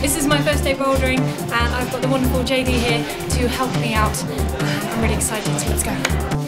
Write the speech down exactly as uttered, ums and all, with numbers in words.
This is my first day bouldering and I've got the wonderful J D here to help me out. I'm really excited, so let's go.